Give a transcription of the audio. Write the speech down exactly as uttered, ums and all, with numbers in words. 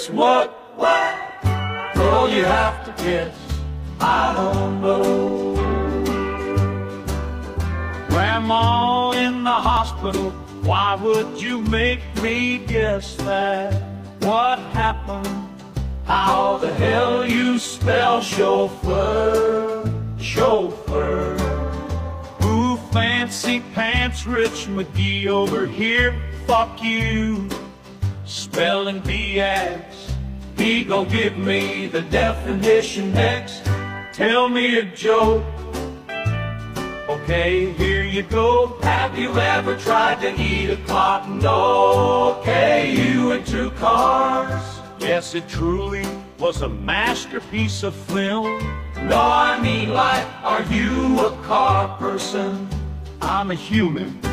Kiss what? What? Oh, you have to kiss. I don't know. Grandma in the hospital, why would you make me guess that? What happened? How the hell you spell chauffeur? Chauffeur. Ooh, fancy pants, Rich McGee over here, fuck you. Spelling B S, he gon' give me the definition next. Tell me a joke. Okay, here you go. Have you ever tried to eat a cotton dog? Okay, you and two cars. Yes, it truly was a masterpiece of film. No, I mean, like, are you a car person? I'm a human.